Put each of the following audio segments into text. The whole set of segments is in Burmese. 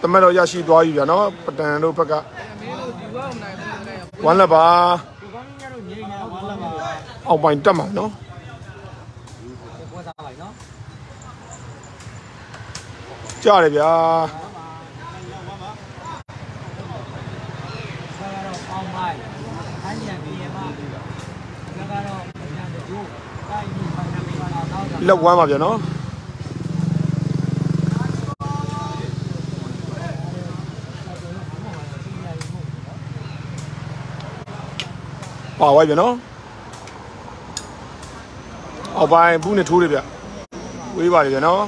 teman roja si dua juga, no pertanyaan lupa kak. Wan laba, awak main teman, no. Cari dia. Lỡ quá mà giờ nó. Bảo vậy nó. Ở bài bún này thu được vậy. Quý bà giờ nó.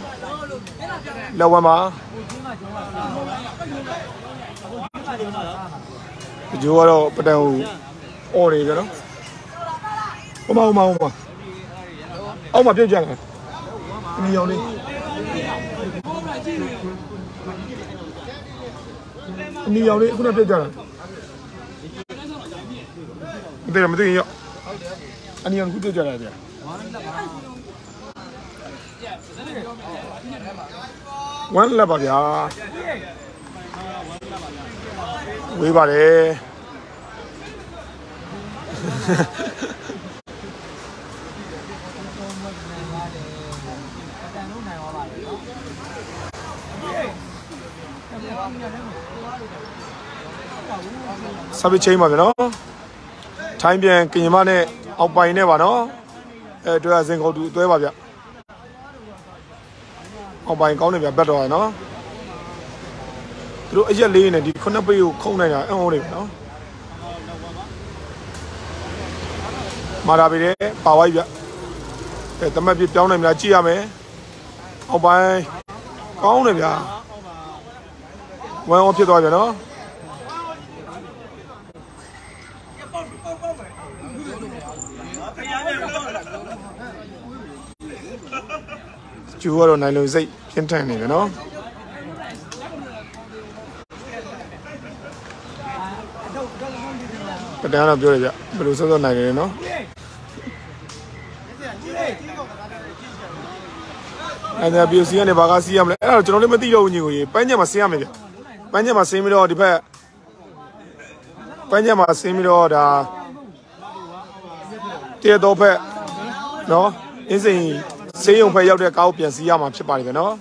Lỡ quá mà. Chưa đâu, bắt đầu ô này rồi đó. Ôm mà. Ông mà biết chuyện à? Nhiều đi. Nhiều đi, cũng là biết chuyện à? Đây là mấy thứ gì vậy? Anh nhiều cũng biết chuyện này kìa. Quán là bà già. Quý bà đi. Sabi cai macam mana? Time yang kini mana? Apa ini mana? Dua jeng kau dua apa? Apa yang kau ni berapa mana? Terus aja leh ni di kau nak beli kau ni ya? Kau ni mana? Mara beri pawai ya. Tambah beli jauh ni macam apa? Apa yang kau ni ya? Wang orang tiada mana? Jual orang lain lagi kental ni, kan? Pertanyaan apa jual dia? Berusaha orang lain, kan? Ada biasa ni bagai siam le. Ada jono ni mesti jauh ni kui. Panjang masih siam ni dia. Dah. Tiada apa, no? Ini. Seorang pelajar dia kau pian siapa macam siapa ni, no?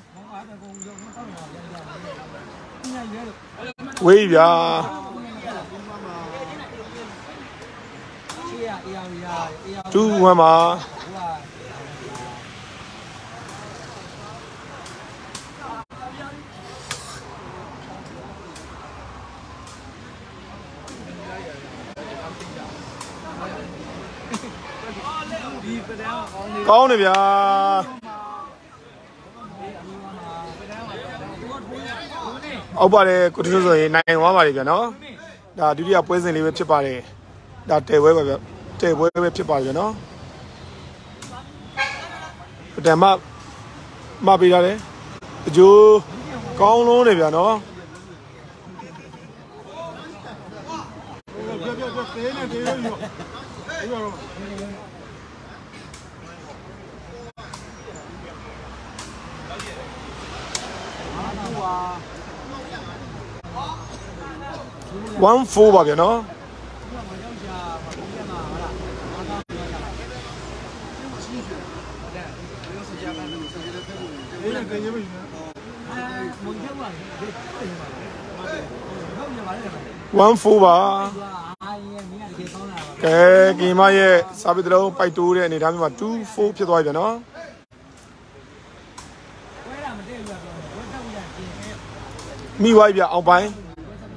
Wei ya. Tu mana? Kau ni ya. Apa le? Kutus tu, naik apa le? No. Dah diri apa yang lebih cepat le? Dah tebal lebih cepat le, no. Dah map bila le? Jo, kau ni ya, no. One full bag, no? One full bag. Okay, kima ye sabi terus pay two ni, ni ramai macam 2 full je tuai, no? Miwai dia, apa?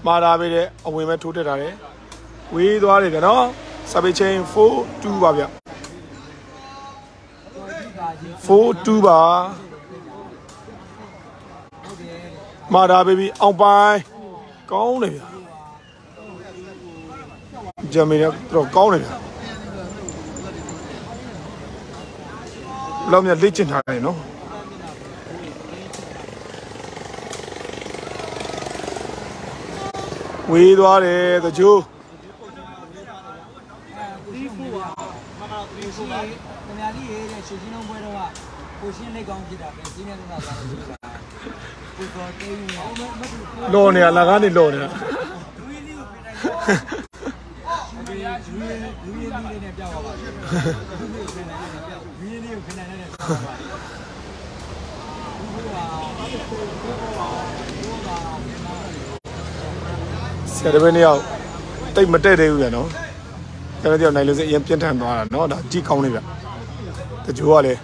Mara beri awam yang turut ada, wih dua hari kan? Sabi ceng 4-2 bahaya, 4-2 bah. Mara beri awam, kau ni, jaminan terus kau ni. Lamanya licin hari, no? Wih dua le, tujuh. 러네야 나가니 러네야. 세레베니아 때 밑에 대우야 너. 세레베니아 나일로서 연편탄 나와 너. 나 뒤가운데 봐. 그 좋아래.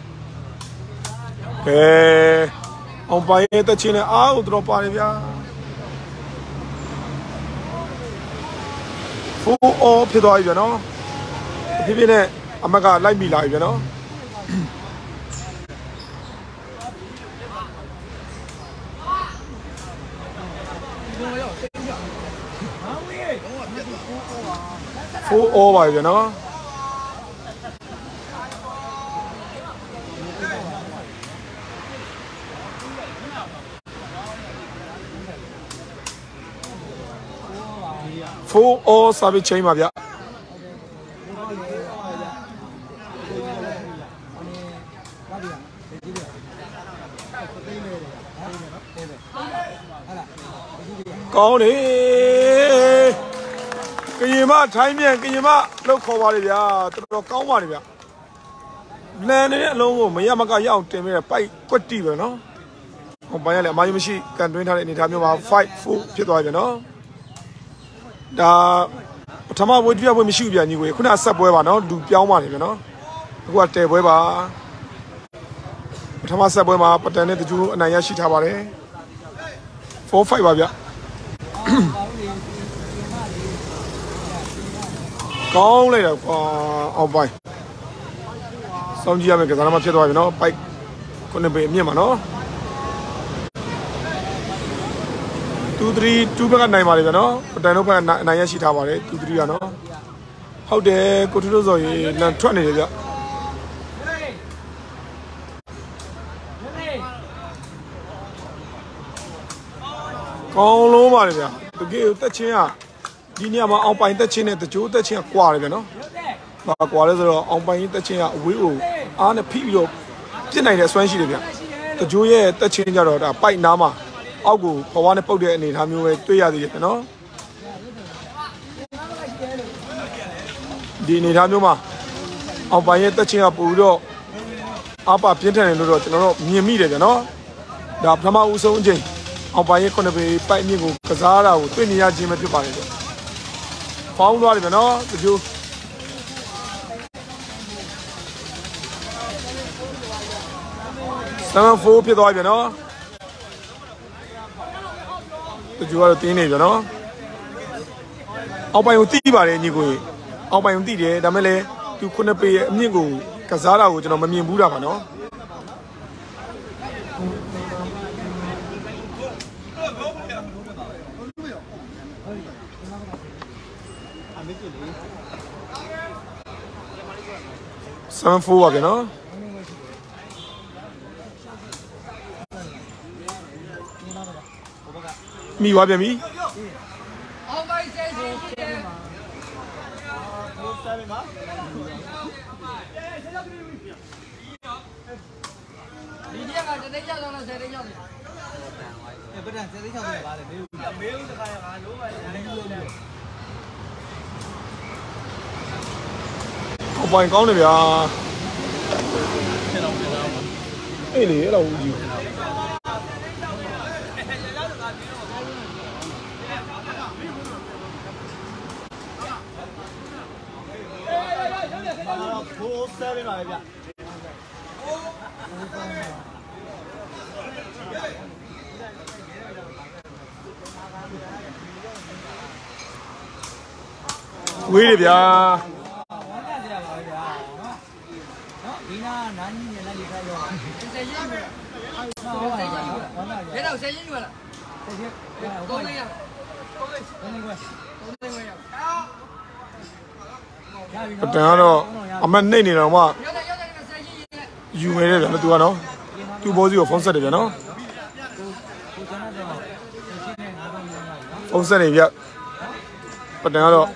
에. 엄빠에 뜻이네. 아, 우드로 빠네 봐. 오, 피도아이 변어. 피비네 아마가 라이미라이 변어. 오오바이 변어. Four or Sabi Chamavia. Connie, can you mark time and can you mark local warrior to the cow warrior? Landed alone, Yamaka out to me a pipe, good deal, no? Companion, my machine can do it anytime you have 5 foot, you know. 다 타마 보디야 보면 쉬우비야 니고 그나 삽보해봐 너 루뼈만이면 너 그거 때보해봐 타마 삽보해봐 버튼에 두 안야 시타 바래 4 5 바야 가운 라이다 어 바이 성지하면 계산하면 펴도와요 너 바이 코네 베 녜마 너 2 3 2 ဘက်ကနိုင်ပါလေဗျာနော်ပတန်တို့ဘက်ကနိုင်ရရှိထားပါတယ်2 3ကနော်ဟုတ်တယ်ကိုထွတ်စော်ရေလန်ထွက်နေတယ်ဗျာကောင်းလုံးပါလေဗျာတကယ်တက်ချင်းอ่ะဒီညမှာအောင်ပိုင်တက်ချင်းနဲ့တကြိုးတက်ချင်းอ่ะကွာတယ်ဗျာနော်ဘာကွာလဲဆိုတော့အောင်ပိုင်တက်ချင်းอ่ะအဝေးကိုအားနဲ့ဖိပြီးတော့ပြစ်နိုင်တယ်စွမ်းရှိတယ်ဗျာတကြိုးရဲ့တက်ချင်းကြတော့ဒါပိုက်နားမှာ 아고 버완에 뽑대 아니 다묘에 떼야 되겠어. 니네 다묘마. 아빠의 뜻이야 보러 아빠 편탄을 놓으러 저는 민미래잖아. 나 처음에 우선 이제 아빠의 코너에 빠이미고 가자라고 떼니야 짐에 펴봐야 돼. 파운 놓아야잖아. 그죠? 사람 포피 도와야잖아. 주가로 뛰네요. 아빠용 뛰바래 니고. 아빠용 뛰대. 다음에 두 코너 빼에 민고 가자라고 저는 못 민부라 봐 너. 선포하게 너. 미 와비야 미. 오빠인 가운데야. 에이, 나 우지. 왜이래야 아마 유메를 하는 두가 너, 두 보지요 폼살이야 너, 폼살이야. 그때가로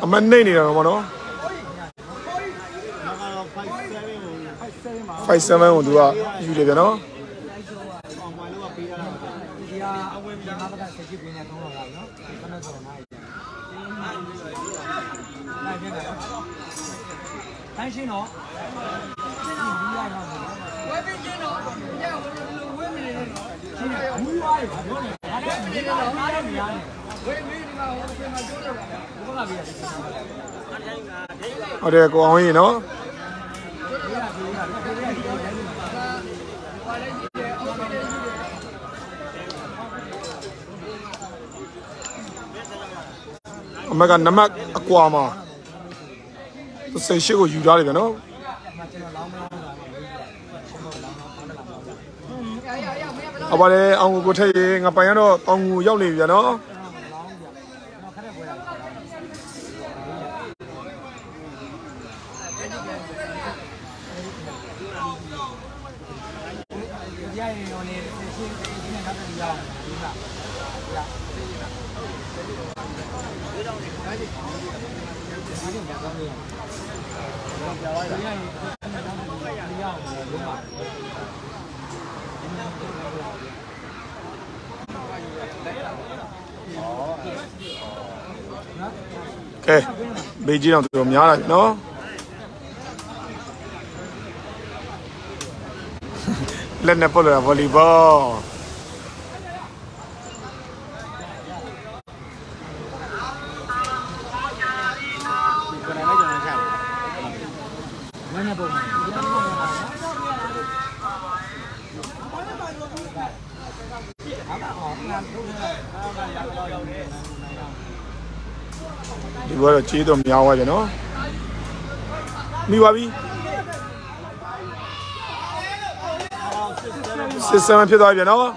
아마 내일이라 너, 5 7 5 두가 유래야 너. 我这个光阴喏。 मैं कहना मैं अक्वामा तो सेशे को यूज़ आलेगा ना अब वाले अंगु कोठे ngapain नो अंगु याँ नहीं जाना Okay, Beijing on the Miana, no? Let Napoli volleyball. Well, it's either me, I don't know. Me, Wabi. Sister, I'm Peter, you know.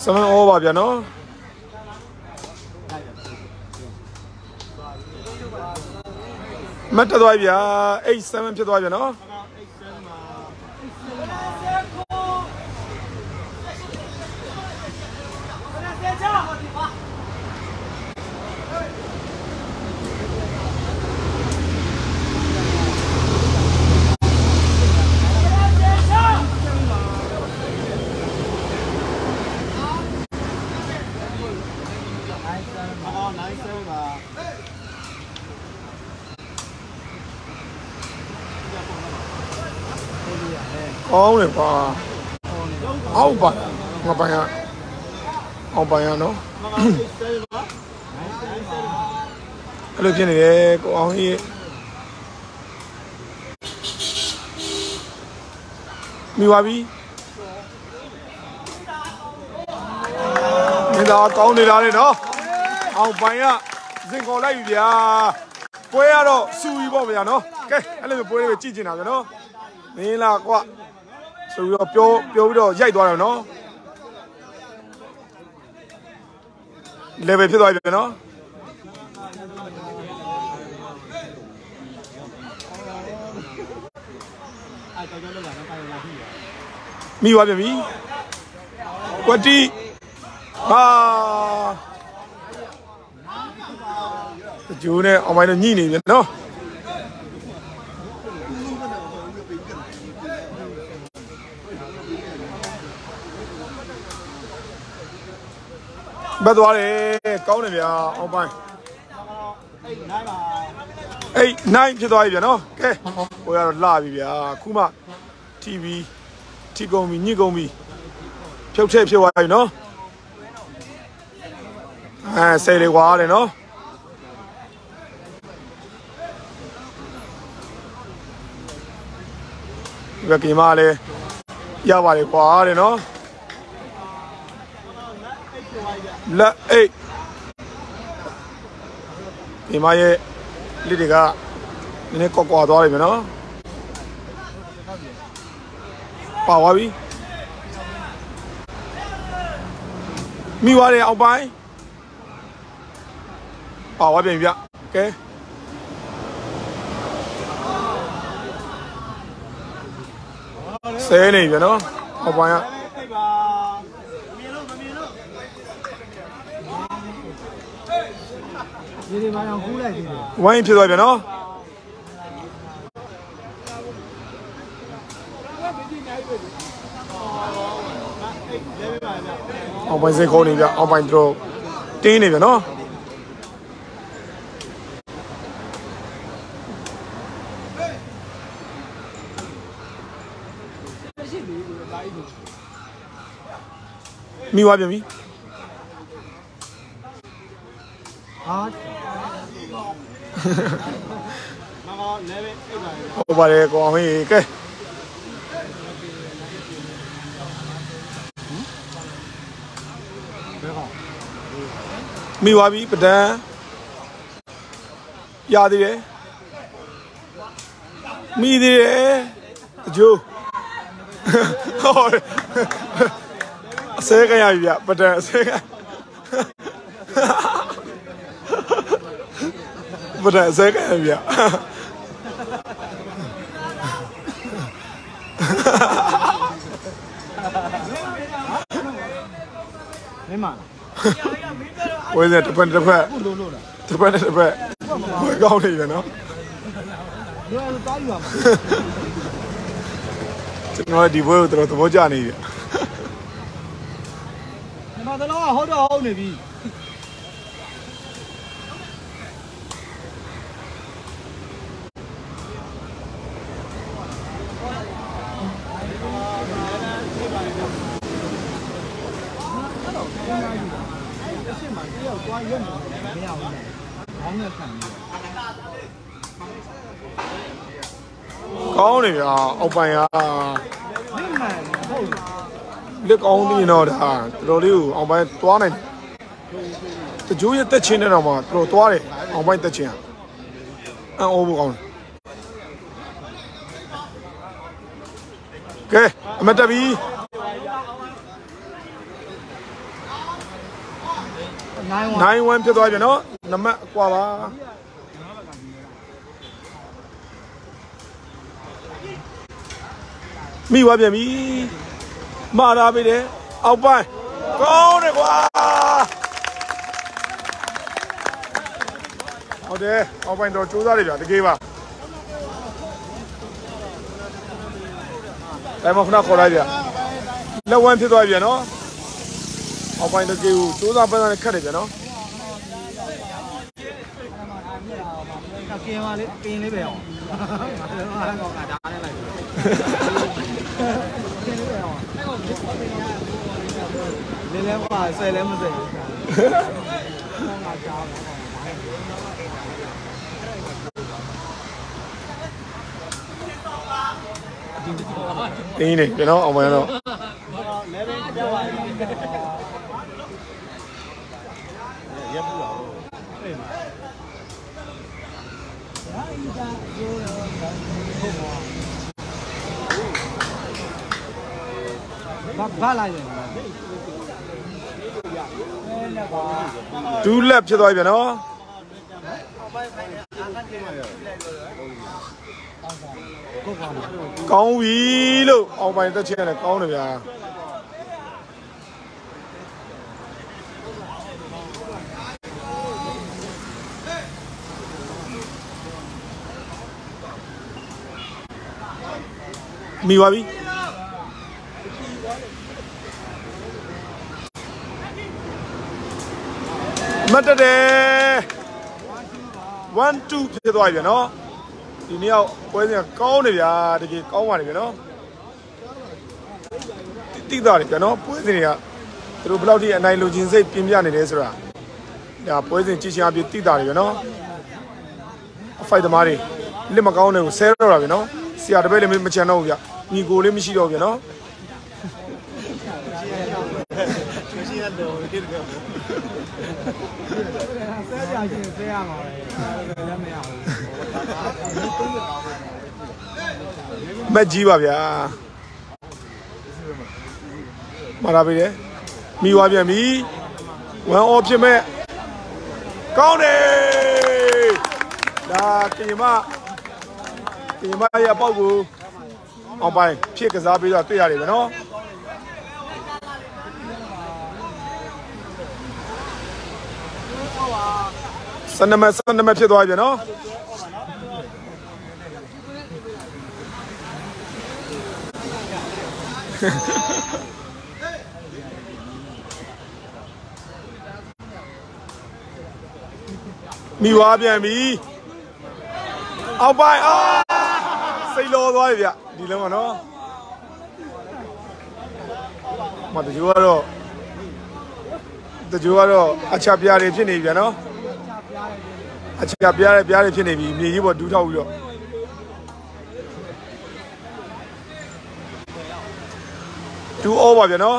什么欧巴变喏？ 没得多少变， A7变多少变喏？ Kau ni apa? Apa? Apa yang no? Kalau jenis ni kau ni miwabi? Ni dah kau ni dah ni no? Apa yang? Zengkau lagi dia. Kau yang no suwi bawa dia no? Okay, kalau boleh bercici nak no? Ni lah kau. So we are pure, yeah, do I know? Level, do I know? မိသွားပြန်ပြီကွတီဟာကျိုးနဲ့အမိုင်းနဲ့ညှိနေပြန်နော်ဘတ်သွားတယ်ကောင်းတယ်ဗျာအောက်ပိုင်း8-9ဖြစ်သွားပြီဗျာနော်ကဲဟိုကတော့လှပြီဗျာခုမှ TV ထိကုန်ပြီညှိကုန်ပြီဖြုတ်ထဲဖြစ်သွားပြီနော်အဲစိတ်လေးကွာတယ်နော်ဒီကိမာလေးရပါလေကွာတယ်နော်လက်အိတ်ဒီမရဲ့လက်တွေကနည်းနည်းကောက်ကွာသွားတယ်ဗျနော်ပါသွားပြီမိသွားတယ်အောက်ပိုင်းပါသွားပြန်ပြီဗျကဲဆဲနေပြီနော်အောက်ပိုင်းကဝိုင်းဖြစ်သွားပြန်နော်အောက်ပိုင်းစိတ်ခေါ်နေပြအောက်ပိုင်းတို့တင်းနေပြန်နော်မိသွားပြန်ပြီဟုတ်ပါတယ်ကောင်းပြီကဲမိသွားပြီပဒံရသေးတယ်မိသေးတယ်အကျိုးဟုတ်အစဲကရပြီဗျပဒံအစဲကပဒံအစဲကရပြီ没嘛，我现在这边，这边，我搞你了呢。我地步都怎么讲呢？那得了，好多好呢比。ကောင်းနေပြအောက်ပိုင်းကလက်ကောင်းနေတော့ဒါတော်လေးကိုအောက်ပိုင်းသွားနိုင်တကြိုးရတက်ချင်းတဲ့တော့မှတော်သွားတယ်အောက်ပိုင်းတက်ချင်းအန်အိုးဘူးကောင်းတယ်ကဲအမတက်ပြီ9-1ဖြစ်သွားပြန်နော်နမအကွာပါမိသွားပြန်ပြီမာတာပြီတဲ့အောက်ပိုင်းကောင်းတယ်ကွာဟုတ်တယ်အောက်ပိုင်းတော့ကြိုးစားတယ်ဗျာတကယ်ပါတိုင်မဖနာခေါ်လိုက်ဗျာလက်ဝမ်းဖြစ်သွားပြန်နော်အောက်ပိုင်းတကယ်ကိုစူးစမ်းပန်းစားခက်တယ်ပြန်နော်ကကင်းပါလေပင်လေးပဲအောင်ဟာကောင်ကဒါနဲ့လိုက်လေးလဲပါဆယ်လဲမဆယ်တင်းနေပြန်တော့အောင်မရတော့ဘာလာရဒူးလက်ဖြစ်သွားပြန်နော် ကောင်းပြီလို့အောင်ပိုင်တက်ချက်နဲ့ကောင်းတယ်ဗျာမိပါပြီမတ်တယ်1 2ဖြစ်သွားပြီဗျာနော်ဒီနေ့ရောက်ပွဲစဉ်ကောင်းတယ်ဗျာတကယ်ကောင်းပါတယ်ဗျာနော်တိတာတယ်ဗျာနော်ပွဲစဉ်တွေကသူတို့ဘယ်လောက်ထိအနိုင်လိုချင်စိတ်ပြင်ပြနေလဲဆိုတာဒါပွဲစဉ်ကြည့်ချင်အပြည့်တိတာတယ်ဗျာနော်အဖိုက်သမားတွေလက်မကောင်းတဲ့ကိုဆဲတော့တာဗျာနော်ဆရာတပည့်လည်းမချန်တော့ဘူးဗျာညီကိုလည်းမရှိတော့ဗျာနော်မကြီးပါဗျာမလာပြီလေမိွားပြန်ပြီဝမ်အော်ဖြစ်မဲ့ကောင်းတယ်ဒါတင်မရပောက်ကိုအောင်ပိုင်ဖြစ်ကစားပြီးတော့တွေ့ရတယ်ဗျနော်စနမဖြစ်သွားပြီနော်မိွားပြန်ပြီအောင်ပိုင်စိတ်လောသွားပြီဗျဒီလုံးကနော်တကြိုးကတော့အချပြားတွေဖြစ်နေပြီဗျနော်အချပြားတွေဖြစ်နေပြီမြေကြီးပေါ်ဒူးထောက်ပြီးတော့ဒူးအောပါဗျနော်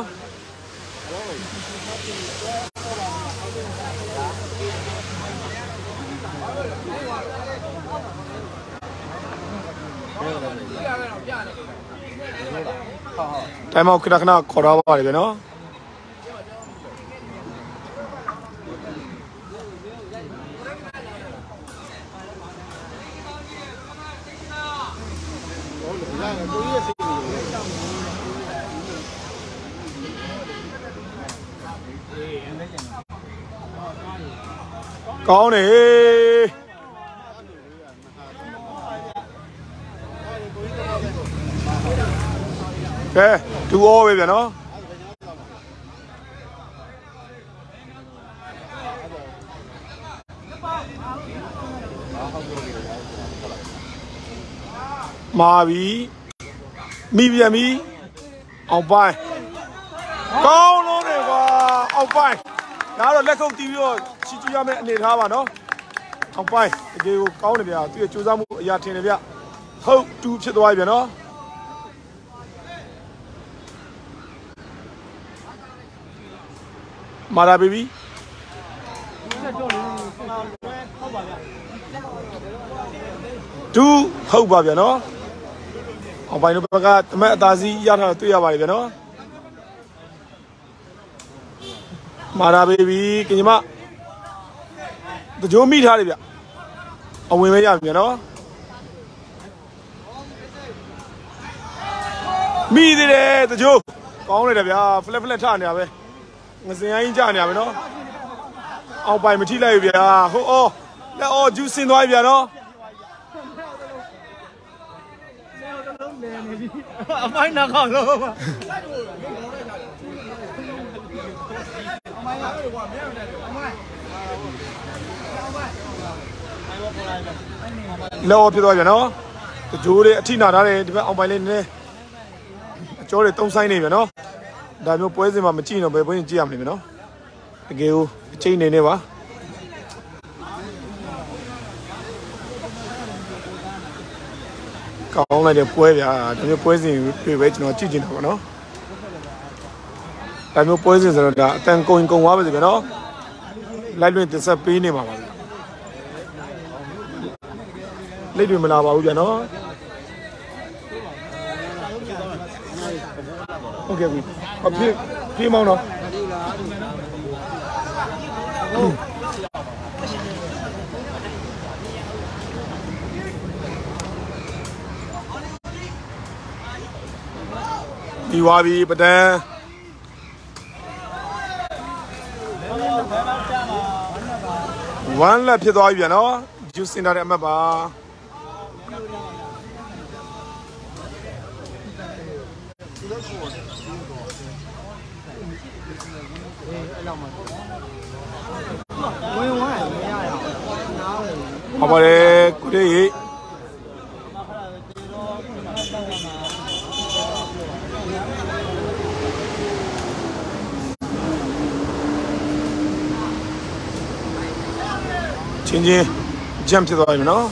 တိုင်မောက်ခဏခေါ်တော့ပါတယ်ဗျနော်ကောင်းတယ်ကဲဒူအောပဲဗျာနော်မာပြီမိပြန်ပြီအောင်ပိုင်ကောင်းလို့တယ်ကွာအောင်ပိုင်ဒါတော့လက်ခုပ်တီးပြီးတော့ချီကျူးရမယ့်အနေထားပါနော်အောင်ပိုင်တကယ်ကိုကောင်းတယ်ဗျာသူရဲ့စူးစမ်းမှုအရာထင်တယ်ဗျဟုတ်တူဖြစ်သွားပြီဗျာနော်မာလာဘီဘီဒူဟုတ်ပါဗျာနော်အောင်ပိုင်တို့ဘက်ကတမက်အသာစီးရထားတွေ့ရပါတယ်ဗျာနော်မာလာဘီဘီကညီမတကြိုးမိထားတယ်ဗျအဝင်ပဲရပြီဗျာနော်မိသေးတယ်တကြိုးကောင်းတယ်ဗျာဖလက်ထနေတာပဲငစင်အိုင်းကြနေရပဲနော်အောင်ပိုင်မထိလိုက်ဘူးဗျာဟုတ်အော်လက်အော်ဂျူးစင်သွားပြီဗျာနော်အမိုင်းနာခေါလို့လက်အော်ဖြစ်သွားပြီနော်တကြိုးလေးအထိနာထားတယ်ဒီဘက်အောင်ပိုင်လေးနည်းနည်းအကျော်တွေတုံးဆိုင်နေပြီနော်ဒါမျိုးပွဲစဉ်မှာမကြည့်တော့ဘယ်ပွဲစဉ်ကြည့်ရမလဲမနော်တကယ်ကိုအချိန်နေနေပါကောင်းလိုက်တဲ့ပွဲဗျာဒါမျိုးပွဲစဉ်တွေပဲကျွန်တော်ကြည့်ကျင်တာပါနော်ဒါမျိုးပွဲစဉ်ဆိုတော့ဒါအတန်ကုန်သွားပါစေဗျာနော်လိုက်လွင်တင်ဆက်ပေးနေပါပါလက်တွေမလာပါဘူးဗျာနော်โอเคพี่อภิพี่มองเนาะ BYB 不丹。完了，别多远了，就剩那点么吧。 好吧嘞，过来。亲亲，捡起来没呢？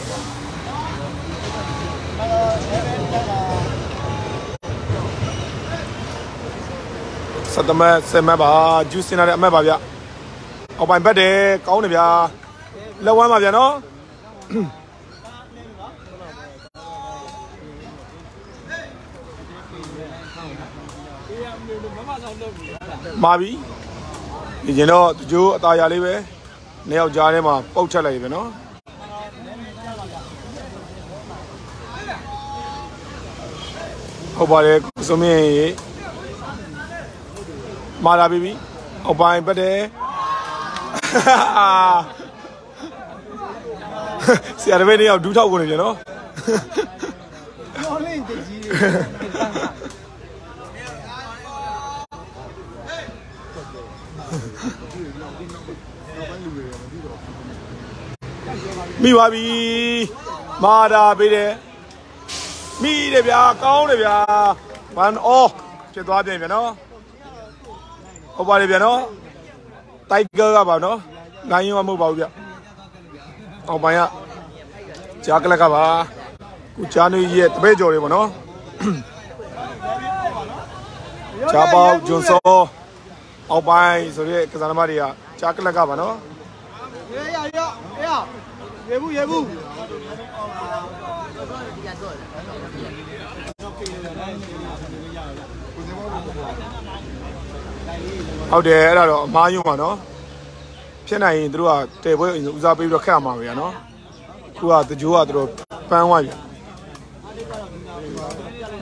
Sedemai semabah, juice ni ada semabah dia. Awak imbat deh, kau ni dia. Lawan apa dia no? Mabi, ni jenar tujuh atau jari be, ni awak jari mah, pouch lagi be no. Awak dek sumi. Mala baby, obai bade. Si ada ni aku duduk guna je, no. Mi baby, mala bade. Mi ni biar, kau ni biar. Pan oh, cedera ni je, no. Opa ni biano, tiger apa biano, gayung amu bau biar. Opa ya, cakla kaba, kucanu iye terbejo ni biano. Cabau Junso, opa ini sorry kesana Maria, cakla kaba biano. Ya ya ya, yebu yebu. How dare that? Mayu mano. Pena ini dua tebel uzapi dua kaya mahu ya no. Dua tujuh dua panwanya.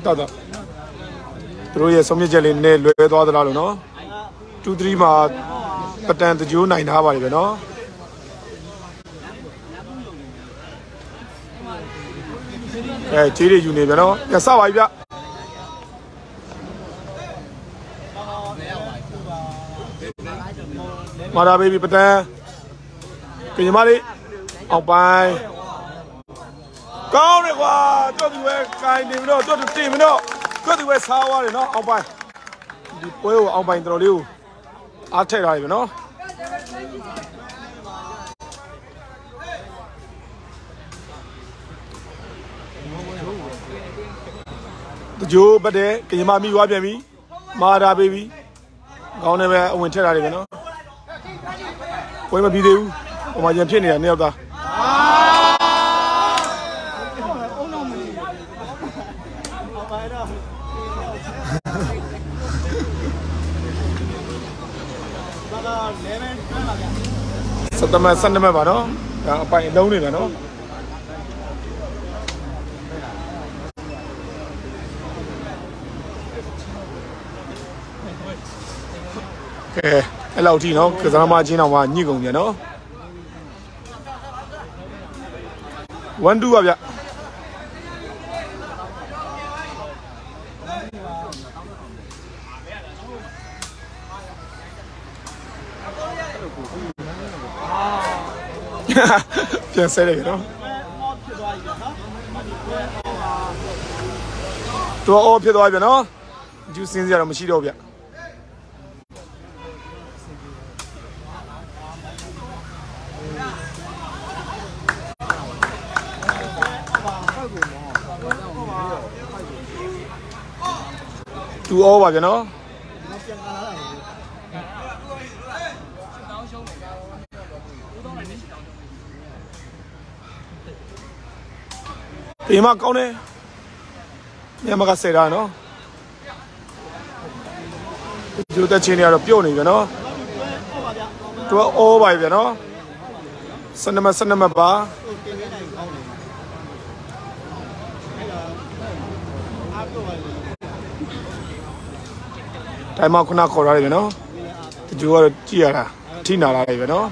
Tada. Terus ya semua jalan ni lebih dua dalalu no. 2-3 mah pertanyaan tujuh naik hawa ni no. Eh ciri juni no. Ya sahwa ya. Mara baby betul, kerja mari, opai. Kau ni kuat, kau tu weh kain ni no, kau tu tim no, kau tu weh sawah ni no, opai. Di pulau opai terlalu, atai dah ni no. Tujuh betul, kerja mami wah baby, mara baby, kau ni weh uncit dah ni no. Kau yang video, orang yang cina ni ada. Setempat setempat mana? Apa yang daun ni mana? Okay. Hello Tino, kerana macam mana ni kongnya no? One dua aja. Jangan sedih no. Tua oh tua aja no, jusin jalan mesti dia aja. Two O aja no. Ima kau ni, ni macam sedia no. Juta cini ada pion ni aja no. Two O aja no. Senama ba. တိုင်းမခုနခေါ်ရတယ်ပဲနော်တချို့ကတော့ကြည့်ရတာထိနာလာတယ်ပဲနော်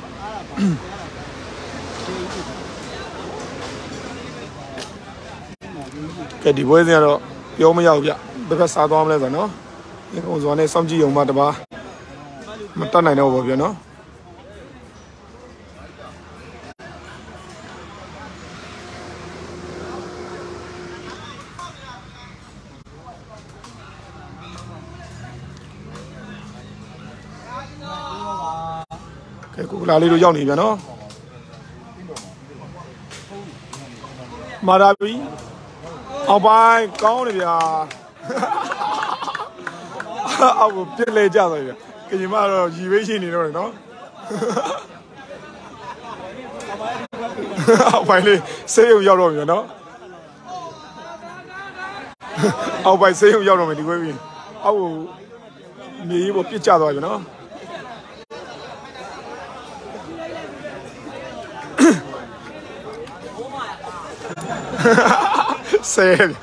ကဲဒီဘွဲစင်ကတော့ပြောမရဘူးဗျဘယ်ဘက်စားသွားမလဲဆိုတော့နော်ဒီကုံစောနဲ့စောင့်ကြည့်ရုံမှတပါမတတ်နိုင်တော့ဘူးဗျနော်လာလေးတို့ရောက်နေပြန်နော်မာရာဘီအောက်ပိုင်းကောင်းတယ်ဗျာအောက်ကိုပြစ်လဲကြသွားပြီကရင်မတော့ရီဘေးရှင်နေတော့တယ်နော်အောက်ပိုင်းလေးဆေးရုံရောက်တော့ပြီနော်အောက်ပိုင်းဆေးရုံရောက်တော့မယ်ဒီကွဲပြီအောက်ကိုမြေကြီးပေါ်ပြစ်ကြသွားပြီနော်Serio.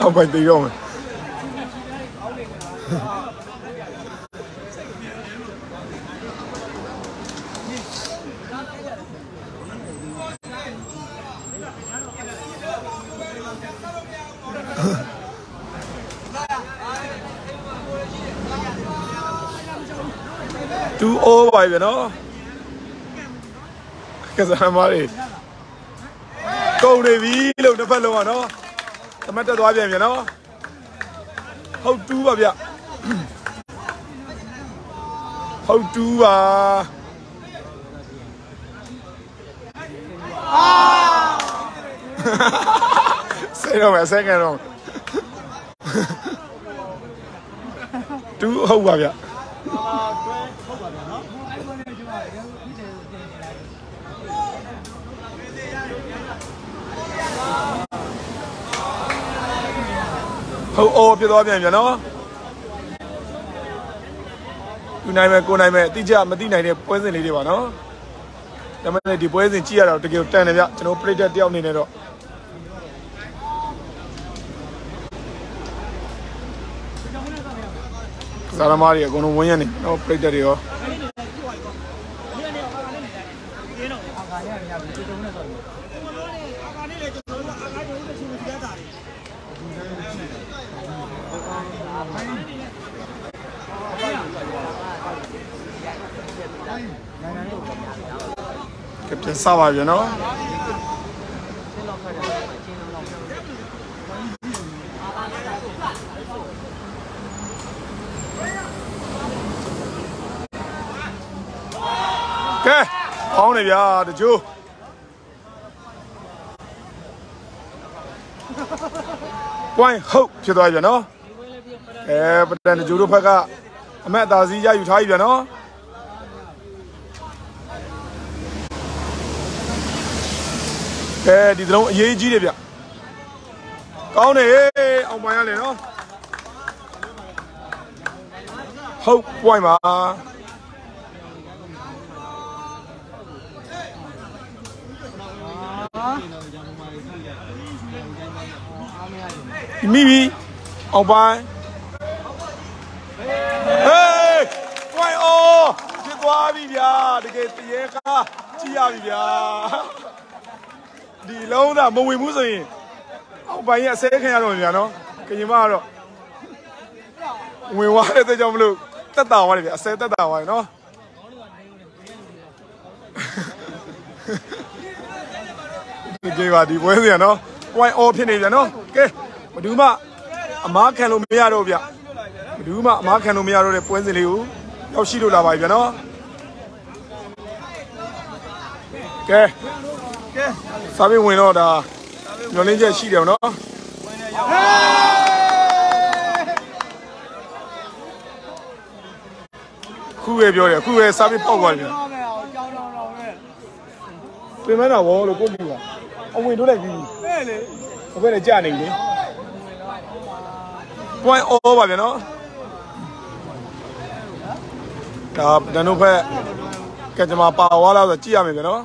Ah, vai ter homem. Two over, you know. Because I'm already. Go, Navy. Look, the fellow, you know. The matter, you know. How to, Babia. How to, Say no, I say no. Two over, Babia.ဟုတ်အော်ပြသွားပြန်ပြန်နော်သူနိုင်မယ်ကိုနိုင်မယ်တိကျမသိနိုင်တဲ့ပွဲစဉ်လေးတွေပါနော်ဒါမှလည်းဒီပွဲစဉ်ကြည့်ရတော့တကယ်တန်တယ်ဗျကျွန်တော်ပရိသတ်တယောက်အနေနဲ့တော့ဇာရမားတွေအကုန်လုံးဝန်းရနေနော်ပရိသတ်တွေရောပြန်စားပါပြန်နော်ကဲအောင်းနေဗျာတချို့ပွိုင်းဟုတ်ဖြစ်သွားပြန်နော်အဲပတန်တချို့တို့ဘက်ကအမက်အသာစီးရယူထားပြီပြန်နော်အဲဒီလုံးအရေးကြီးတယ်ဗျကောင်းတယ်အောင်ပိုင်းရလေနော်ဟုတ်ပွိုင်းပါမိမိအောင်ပိုင်းဟေးပွိုင်းအော်ပြသွားပြီဗျာတကယ်တရေကားကြည့်ရပြီဗျာဒီလုံးတာမဝင်ဘူးဆိုရင်အောက်ပိုင်းရဲ့အစဲခင်ရတော့ညာနော်ကရင်မကတော့ဝင်သွားတဲ့အတွက်ကြောင့်မလို့တက်တာသွားတယ်ဗျအစဲတက်တာသွားတယ်နော်ဒီကေပါဒီပွဲစီရနော် point off ဖြစ်နေပြန်နော်ကဲဘဒူးမအမားခံလို့မရတော့ဗျဘဒူးမအမားခံလို့မရတော့တဲ့ပွဲစဉ်လေးကိုရောက်ရှိလို့လာပါပြီဗျနော်ကဲစာပေဝင်တော့ဒါညွှန်လင်းချက်ရှိတယ်နော်ခုပဲပြောတယ်ခုပဲစာပေပေါက်သွားတယ်ပြင်မနာဘောလို့ကိုကြီးကအဝင်တို့လိုက်ကြီးလေအခွဲနဲ့ကြာနေပြီ point over ပါဗျာနော်ဒါတန်တို့ဖက်搿只嘛把握了是几下面个喏。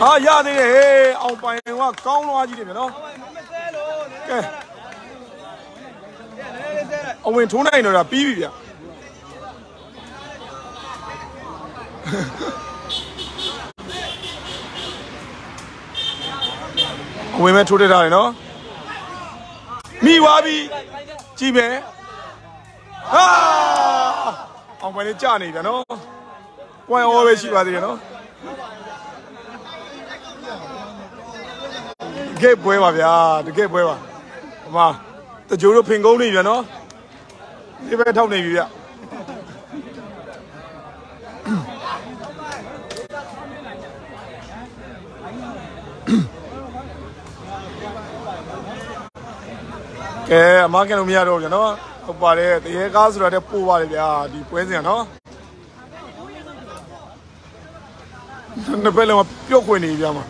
啊，亚的个，后半我刚弄阿几的面喏。搿，我问出来侬啦，比比呀。我问出来啥喏？米娃比，几边？ 啊！我们的家里人哦，我也好会喜欢的人哦。给不会吧，呀，给不会吧？妈，这就是平沟的人哦，你别偷那鱼呀。给妈给弄米了，人哦。 Obare, dia gas sudah ada puwal dia di puasnya, no. Nampaknya macam piok kau ni dia mah.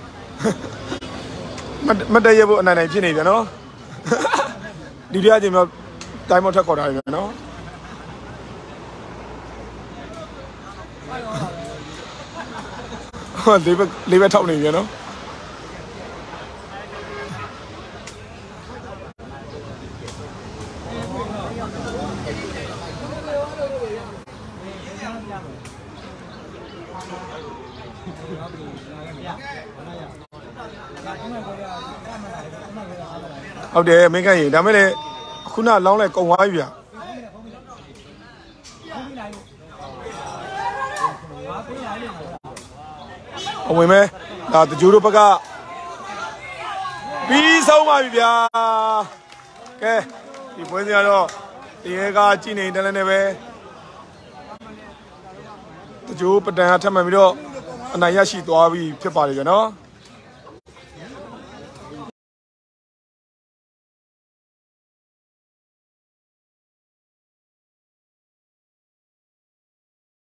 Macam dia buat naik naik ni dia, no. Di dia je macam time macam kau dah, no. Lepas lepas tahu ni dia, no. Out there, make a damn it. Could not long like a wire. Oh, we may not the Jurupaga. Be so much, yeah. Okay, if we're the other, the Ega Chini, then anyway. The Jurupa, the Hatamavido, and Ayashi to Avi Pipari, you know.